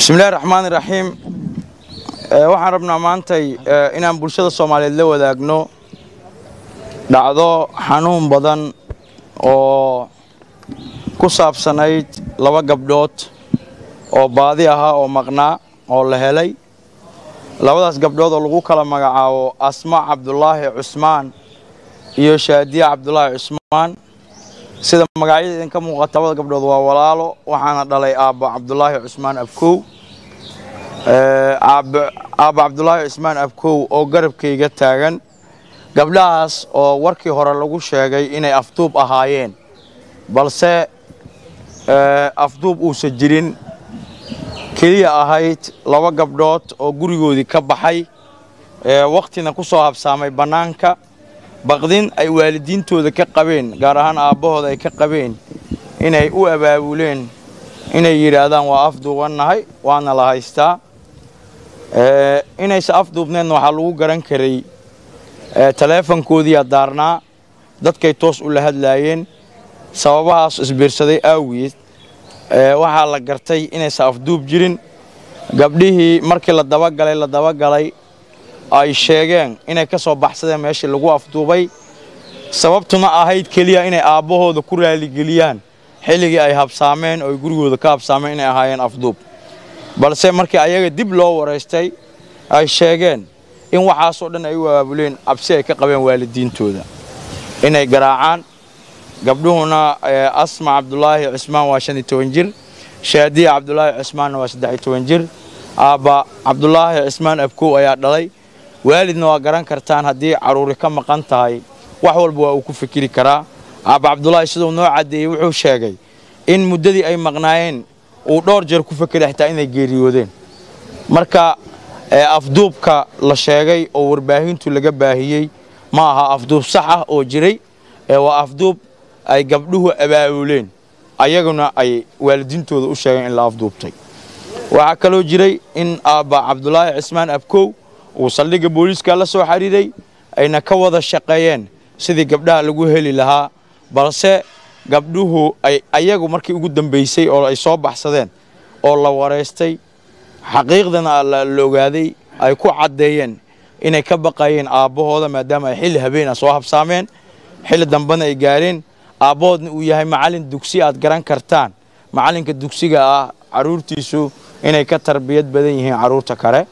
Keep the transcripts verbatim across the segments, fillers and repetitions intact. بسم الله الرحمن الرحيم. waxaan rabnaa maantay inaan bulshada Soomaaliyeed la wadaagno dhacdo xanuun badan oo ku saabsanayd laba gabdhood oo baadi aha oo maqnaa oo la helay. labadaas gabdhood oo lagu kala magacaabo Asma Cabdullaahi Cusmaan iyo Shaadiya Cabdullaahi Cusmaan. sida magacyada idinka muuqata labada gabdhood waa walaalo, waxaana dhalay aaba Cabdullaahi Cusmaan Abkow. aaba aaba Cabdullaahi Cusmaan Abkow oo garabkayga taagan. gabdhahaas oo warkii hore lagu sheegay inay afduub ahaayeen, balse afduub uusan jirin. kaliya ahayd laba gabdhood oo gurigoodii ka baxay ee waqtina ku soo habsaamay banaanka baqdin ay waalidiintooda ka qabeen, gaar ahaan aabahooda ay ka qabeen inay u abaabuleen inay yiraahdaan waa afduubanahay waana la haystaa. ee inay afduubneen waxa lagu garan karay taleefankoodii daarnaa, dadkay toos u la hadlaayeen. sababahaas isbiirsaday aawiid waxaa la gartay inay afduub jirin. gabdhihii markii la daba galay la daba galay ay sheegeen inay ka soo baxsadeen meeshii lagu afduubay. sababtuna ahayd kaliya inay aabahooda ku raali galiyaan xilligii ay habsaameen oo gurigooda ka habsaameen inay ahaayeen afduub, balse markii ayaga dib loo wareystay ay sheegeen in waxaas oo dhan ay u waabuleen cabsi ay ka qabeen waalidiintooda inay garaacaan. gabdhuhuna Asma Cabdullaahi Cusmaan waa shan iyo toban jir, Shaadiya Cabdullaahi Cusmaan waa saddex iyo toban jir. aaba Cabdullaahi Cusmaan Abkow ayaa dhalay. waalidna waa garan kartaan haddii caruuri ka maqan tahay wax walba waa uu ku fikiri karaa. aaba Cabdullaahi sidoo noo cadeeyay wuxuu sheegay in muddadii ay maqnaayeen uu dhowr jeer ku fikiray xitaa inay geeriyoodeen. marka afduubka la sheegay oo warbaahintu laga baahiyay ma aha afduub sax ah oo jiray, ee waa afduub ay gabdhuhu abaabuleen ayaguna ay waalidiintooda u sheegeen in la afduubtay. waxa kale jiray in aaba Cabdullaahi Cusmaan Abkow oo saldhiga booliska la soo xariiray ayna ka wada shaqeeyeen sidii gabdhaha lagu heli lahaa, balse gabdhuhu ay ayagu markii ugu dambeysay oo ay soo baxsadeen oo la wareystay xaqiiqdana la ogaaday ay ku cadeeyeen inay ka baqayeen aabahooda maadaama ay xil habeena soo habsaameen xil dambana ay gaareen. aaboodna uu yahay macallin dugsi aad garan kartaan. macallinka dugsiga ah caruurtiisu inay ka tarbiyad badan yihiin caruurta kale,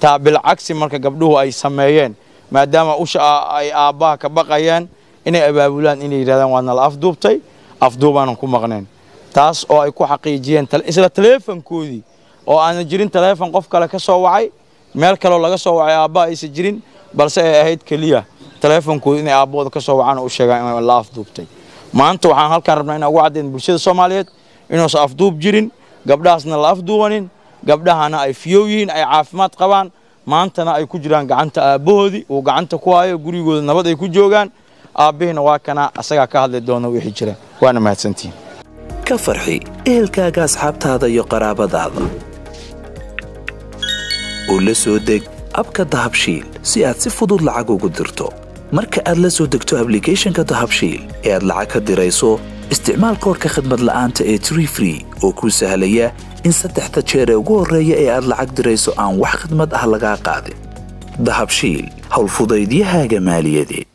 taa bil cagsi marka gabdhuhu ay sameeyeen maadaama usha ay aabaha ka baqayaan inay abaabulaan inay yiraahdaan waana la afduubtay, afduubaan ku maqneen. taas oo ay ku xaqiijiyeen isla taleefankoodii oo aan jirin taleefan qof kale ka soo wacay, meel kale laga soo wacay aabaha aysan jirin, balse ay ahayd kaliya taleefankoodii inay aabahooda ka soo wacaan oo sheegaan in la afduubtay. maanta waxaan halkaan rabnaa inaan ugu caddeyn bulshada Soomaaliyeed inoosa afduub jirin, gabdhaasna la afduubanin, gabdhahana ay fiyow yihiin ay caafimaad qabaan. maantana ay ku jiraan gacanta aabahoodii oo gacanta ku hayo gurigooda nabad ay ku joogaan. aabahina waa kana asaga ka hadli doona wixii jira. waana mahadsantiin. ka farxi ehelkaaga asxaabtaada iyo qaraabadaada. oo la soo deg abka dahabshiil si aad si fudud lacag ugu dirto. marka aad la soo degto application-ka dahabshiil ee aad lacag ka dirayso, isticmaal koodka khidmad la'aanta ee three free oo kuu sahlaya in saddexda jeer ee ugu horreeya ee aad lacag dirayso aan wax khidmad ah lagaa qaadin. dahabshiil hawlfudaydyahaaga maaliyadeed.